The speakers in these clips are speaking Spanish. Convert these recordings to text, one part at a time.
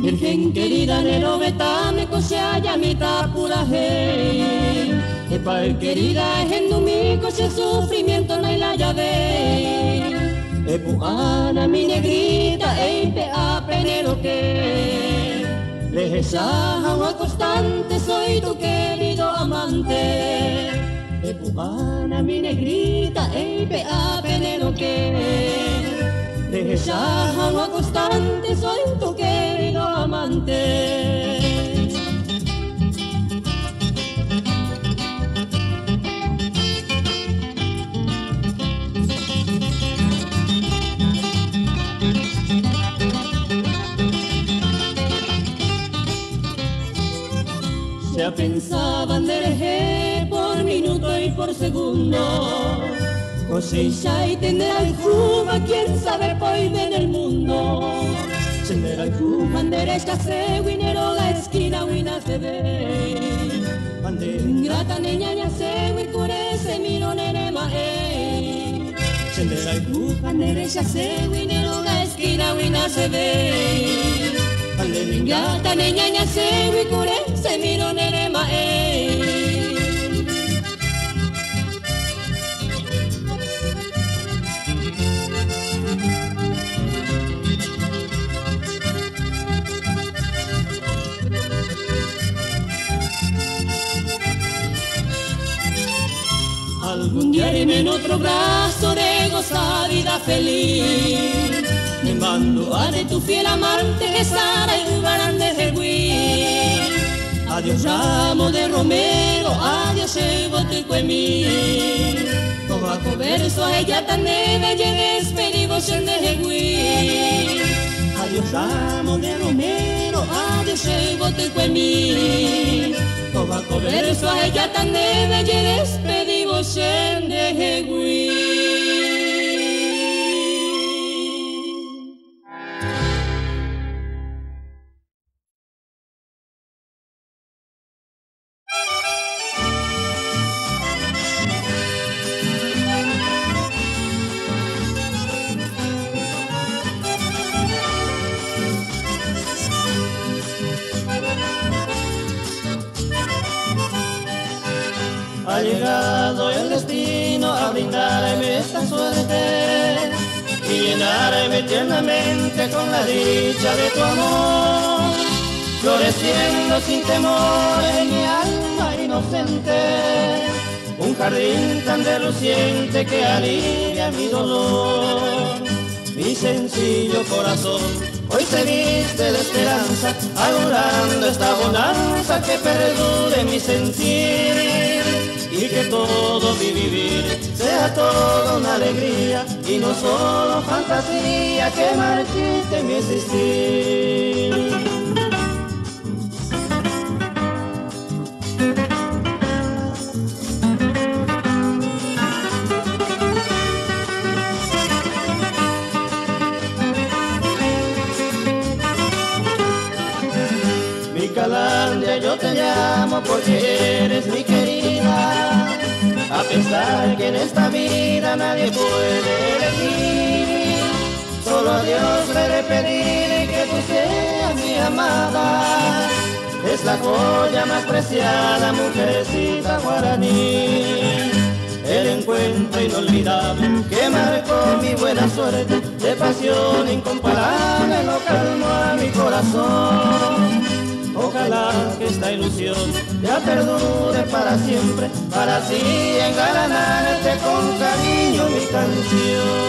Virgen querida nero betame kosea llamita pura hey. Epal querida ejendumi kosea sufrimiento no hay la llave. Epuana mi negrita eipe a Penelope. Lejesaja agua constante soy tu querido amante. Epuana mi negrita eipe a Penelope. De esa agua constante soy tu querido amante. Se apensaban de eje por minuto y por segundo. José y tendrá el Cuba, quién sabe hoy en el mundo. Se tendrá el Cuba, banderecha se winero la esquina, wina se ve. Bandera ingrata, niña, ya se wincure, se miro, nene, mae. Se tendrá el Cuba, banderecha se winero la esquina, wina se ve. Bandera ingrata, niña, ya se wincure, se miro, nene, mae. Algún día irme en otro brazo de gozar vida feliz. Me mando a de tu fiel amante que Sara y Ubarán de Jerguín. Adiós ramo de romero, adiós botico en mí. Como a converso a ella tan neve y en despedición de Jerguín. Adiós ramo de romero, adiós botico en mí. Como a converso a ella tan neve y en despedición de Hegui. Ha llegado el destino a brindarme esta suerte y llenarme tiernamente con la dicha de tu amor, floreciendo sin temor en mi alma inocente, un jardín tan reluciente que alivia mi dolor. Mi sencillo corazón hoy se viste de esperanza, adorando esta bonanza que perdure mi sentir. Y que todo mi vivir sea todo una alegría y no solo fantasía que marchite mi existir. Mi Calandria, yo te llamo porque eres mi querida. A pesar que en esta vida nadie puede elegir, solo a Dios le he de pedir que tú seas mi amada. Es la joya más preciada, mujercita guaraní. El encuentro inolvidable que marcó mi buena suerte, de pasión incomparable lo calmó a mi corazón. Ojalá que esta ilusión ya perdure para siempre, para así engalanarte con cariño mi canción.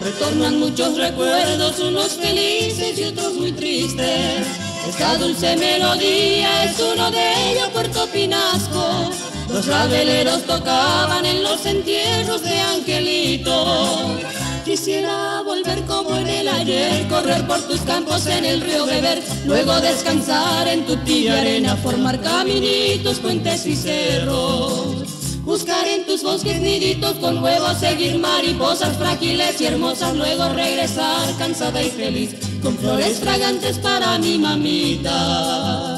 Retornan muchos recuerdos, unos felices y otros muy tristes. Esta dulce melodía es uno de ellos, Puerto Pinasco. Los rabeleros tocaban en los entierros de Angelito. Quisiera volver como en el ayer, correr por tus campos en el río, beber, luego descansar en tu tibia arena, formar caminitos, puentes y cerros. Buscar en tus bosques niditos con huevos, seguir mariposas frágiles y hermosas, luego regresar cansada y feliz, con flores fragantes para mi mamita.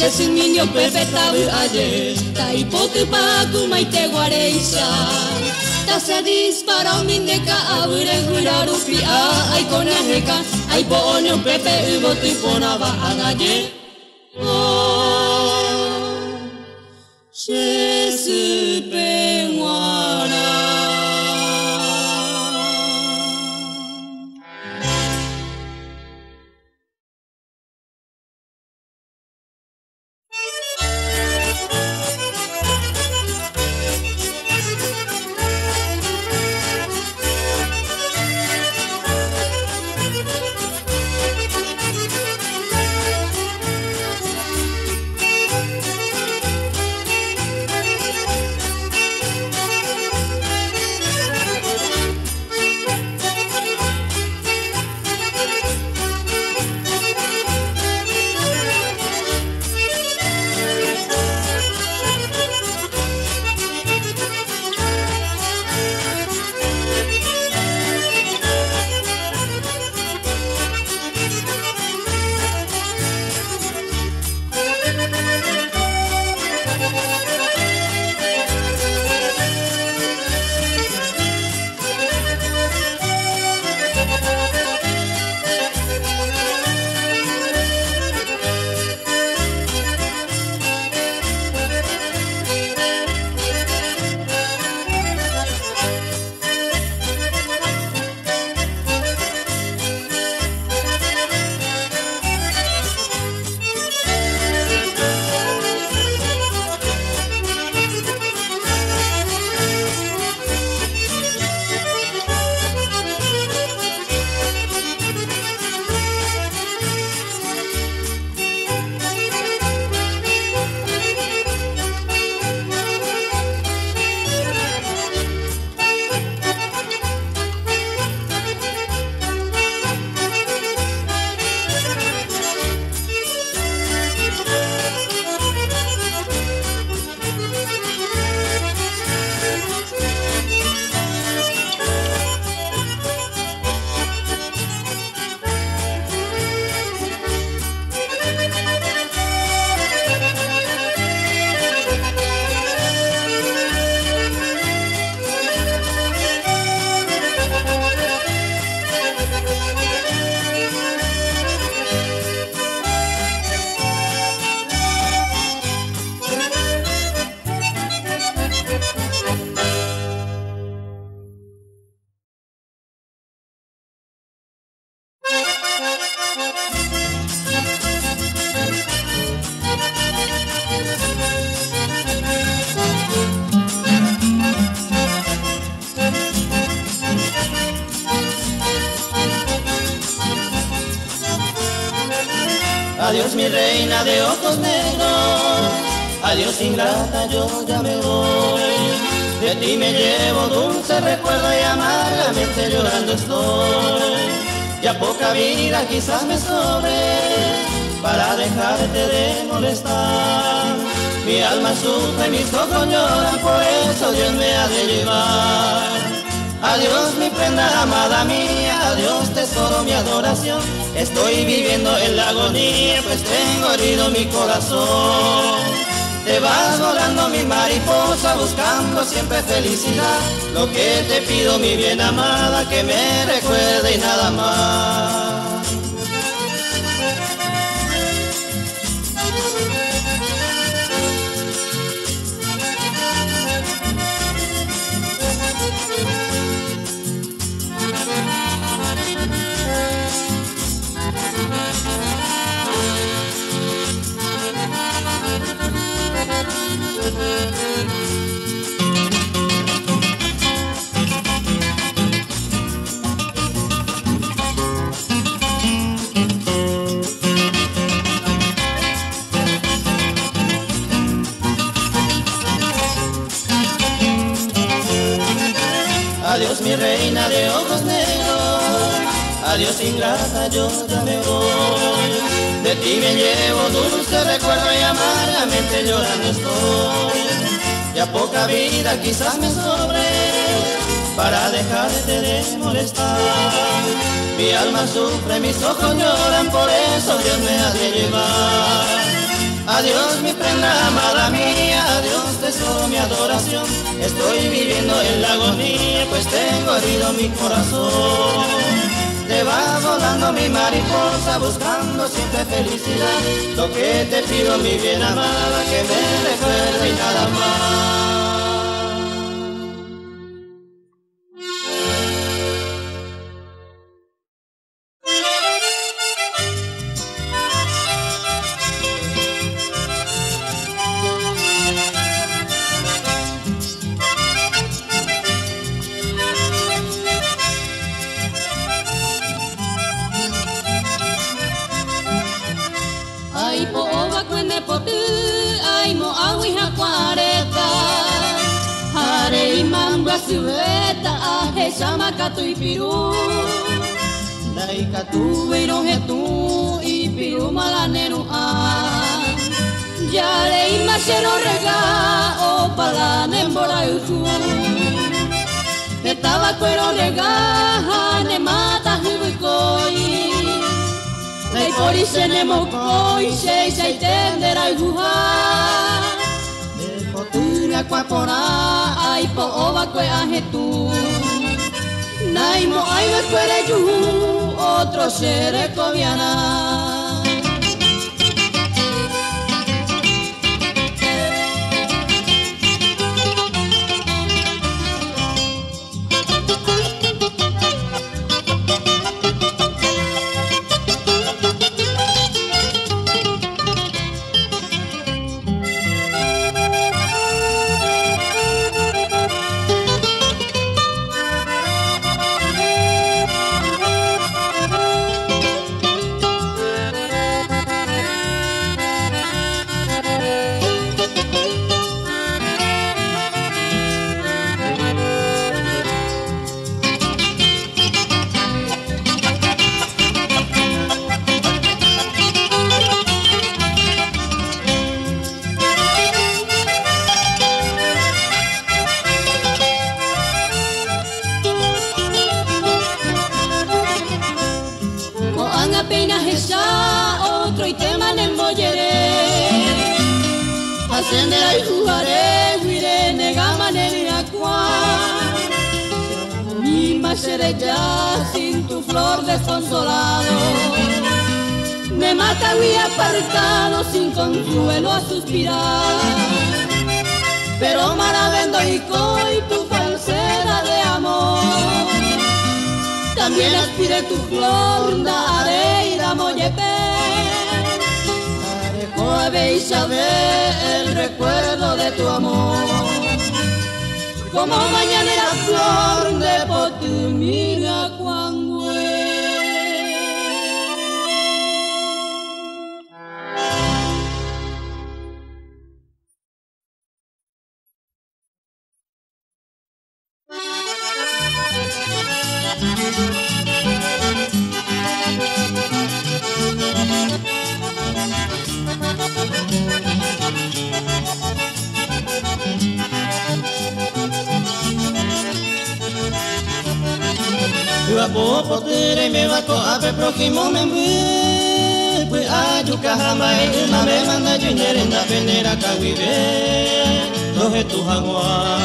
Zesun minio pepetabu aye, ta ipotupaku maite guareisa. Ta se dispara un mindeka abure gurarupi a aikoneheka, aipo onio pepe ubotu iponaba agaye. Adiós mi reina de ojos negros, adiós ingrata, yo ya me voy. De ti me llevo dulce recuerdo y amargamente llorando estoy. Ya poca vida quizás me sobre para dejarte de molestar. Mi alma sufre, mis ojos lloran, por eso Dios me ha de llevar. Adiós mi prenda amada mía, adiós tesoro, mi adoración. Estoy viviendo en la agonía, pues tengo herido mi corazón. Te vas volando mi mariposa, buscando siempre felicidad. Lo que te pido mi bien amada, que me recuerde y nada más. Adiós mi reina de ojos negros, adiós ingrata, yo ya me voy. De ti me llevo dulce recuerdo y amargamente llorando estoy. Ya poca vida quizás me sobre para dejarte de molestar. Mi alma sufre, mis ojos lloran, por eso Dios me ha de llevar. Adiós mi prenda amada mía, adiós tesoro, mi adoración. Estoy viviendo en la agonía, pues tengo herido mi corazón. Te va volando mi mariposa, buscando siempre felicidad. Lo que te pido mi bien amada, que me recuerde y nada más. Yuapo potere me wako ape prójimo me mue Pue ayuka jamae una me manda yuñere na venera kawibe Toje tu jagua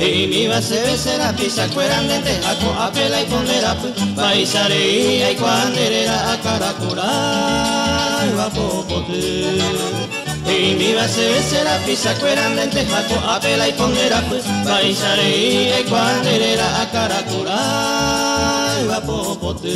E mi va se besera pisa cuerandente Ako apela y pondera Paisareia y cuanderera a caracura Yuapo potere Y mi base será pisa cuerandente, jaco, apela y pondera, pues, paisareía y cuanderera a caracura y vapopote.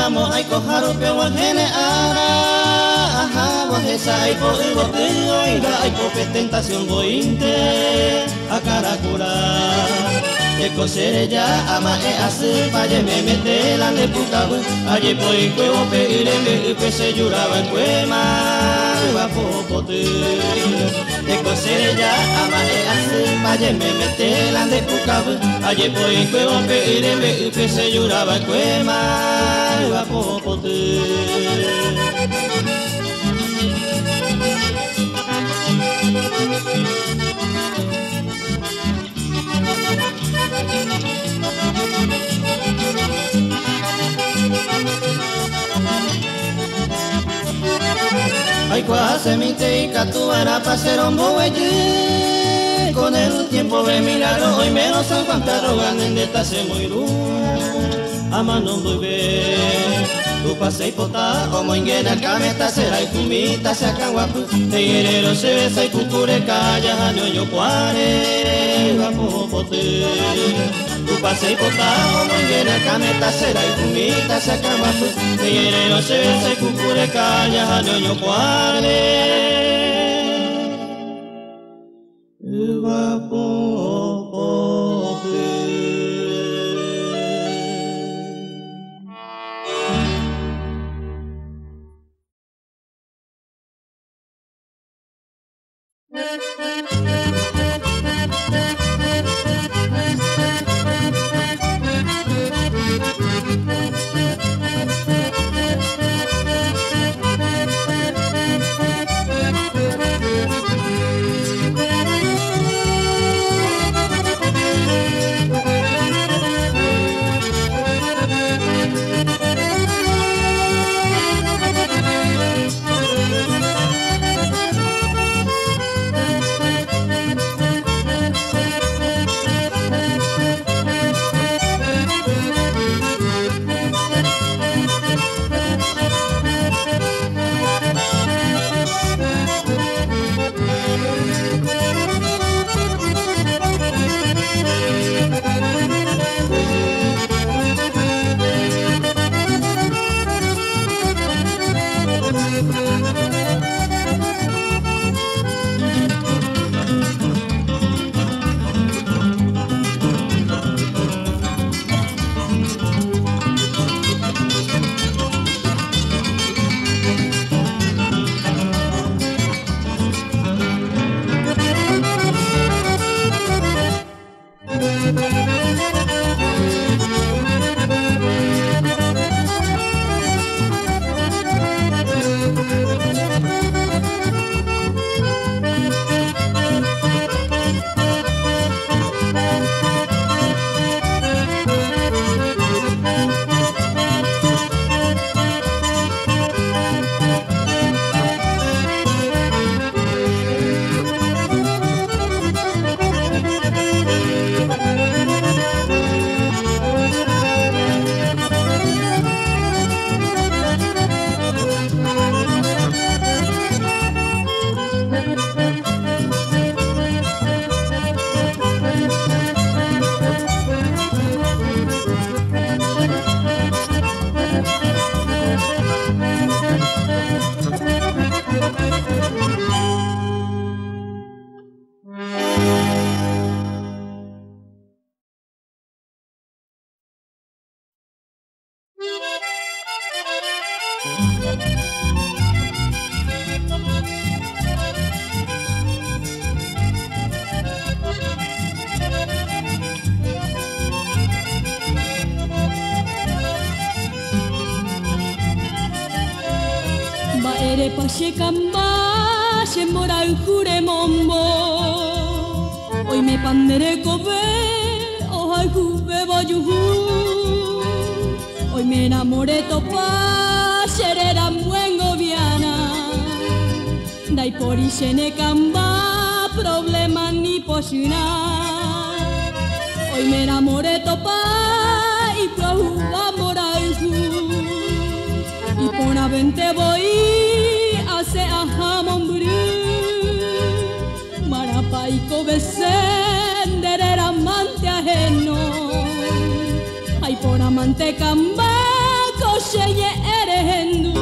Mamo ay cojaru pe wajene ara Ajá, guajesa ay po y boteo y la ay pope tentación bointe A caracura Eco seré ya ama e hace Valle me mete la de puta Allí po y cuevo pe y le pe se lloraba en cuema Vapopote Eco seré ya ama e hace Valle me mete la de puta Allí po y cuevo pe y le pe se lloraba en cuema Vapopote. Ay, cuase mi teica, tú era pa' ser un bueyé. Con el tiempo de milagro, hoy menos San Juan te rogan en esta se moirú. Ama no bebé, tu pasei potá, como inguera cameta será y fumita se acaguapu, de guerrero se besa y cucure calla, año yo cuare, vapopote. Tu pasei potá, como inguera cameta será y fumita se acaguapu, de guerrero se besa y cucure calla, año yo cuare, vapopote. shekamba shemora ukure mombo hoy me pandere kobe hoy kube boyuhu hoy me enamoré topa serera muengo viana dai pori senekamba problema ni posina hoy me enamoré topa y prohuba moraihu y pona vente voy se ajamon buru marapaico besender era amante ajeno ay por amante cambaco se ye erejendu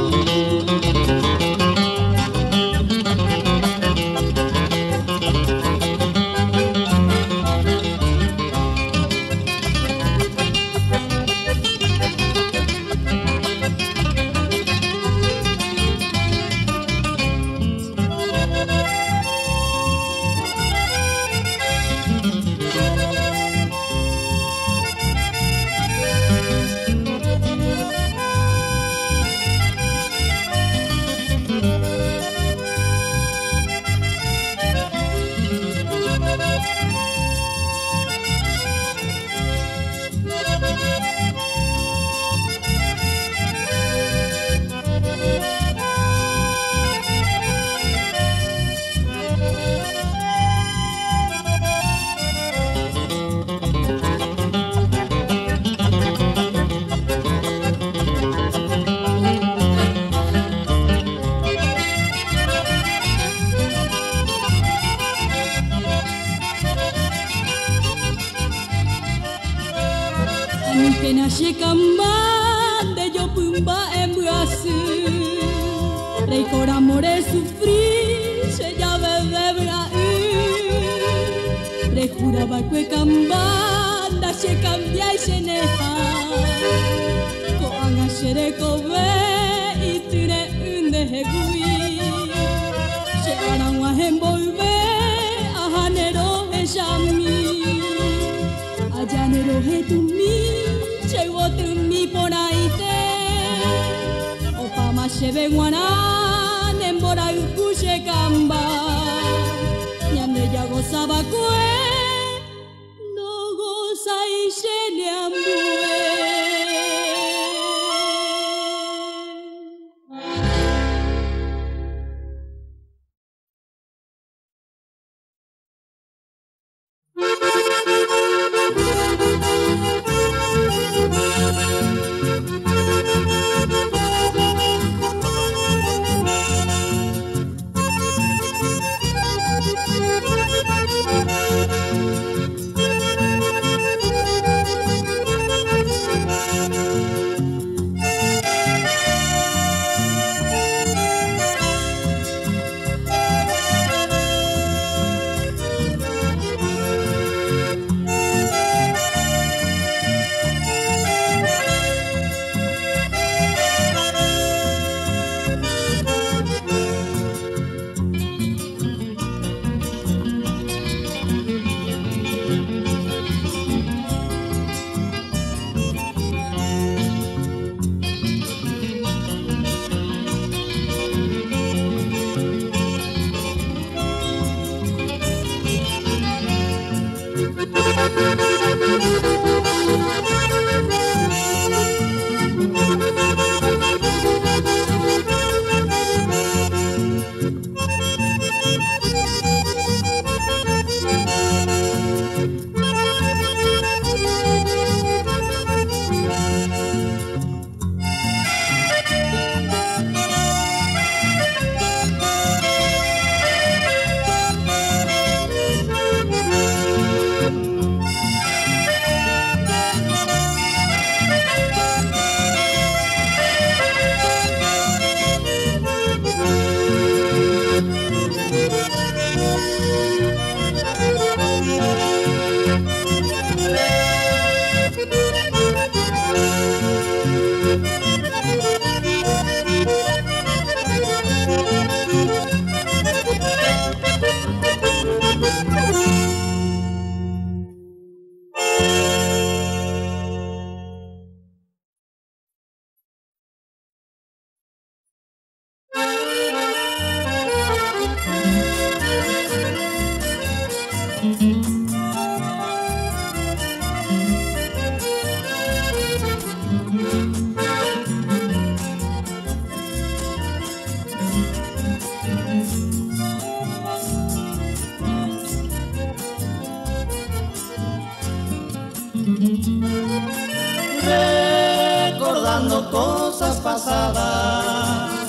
recordando cosas pasadas,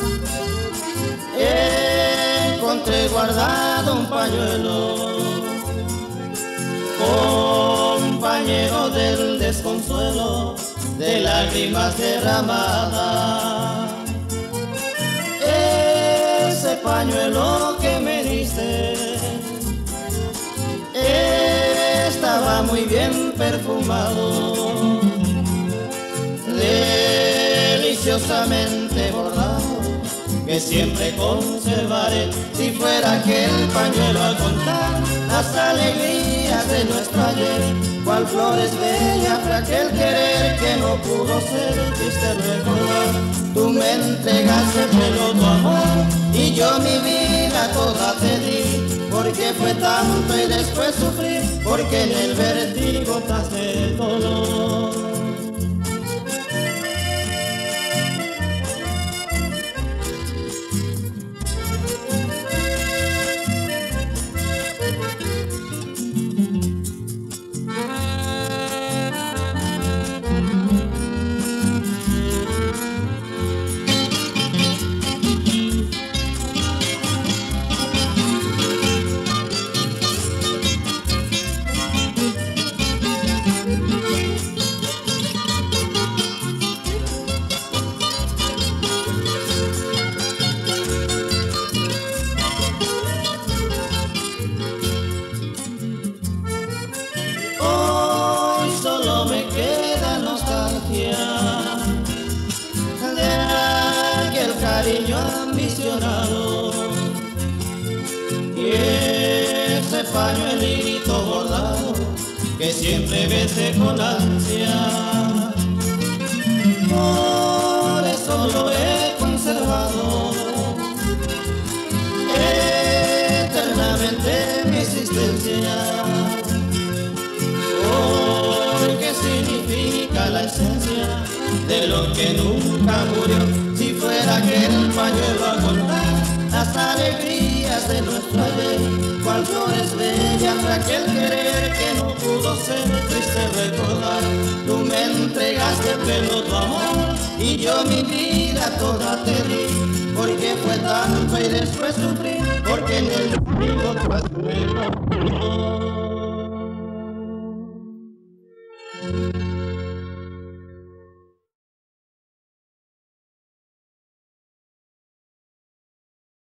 encontré guardado un pañuelo, compañero del desconsuelo, de lágrimas derramadas. Ese pañuelo que me diste estaba muy bien perfumado, deliciosamente bordado, que siempre conservaré. Si fuera aquel pañuelo al contar las alegrías de nuestro ayer, cual flores bellas de aquel querer que no pudo ser, triste recordar. Tú me entregaste el pelo tu amor y yo mi vida toda te di, porque fue tanto y después sufrí, porque en el vertigo gotas de dolor. Cariño ambicionado y ese pañuelito bordado que siempre besé con ansia, por eso lo he conservado eternamente mi existencia, porque significa la esencia de lo que nunca murió. Aquel pañuelo a contar las alegrías de nuestro ayer, cual flores bellas de aquel querer que no pudo ser, triste recordar. Tú me entregaste el pelo tu amor y yo mi vida toda te di, porque fue tanto y después sufrí, porque en el frío tú has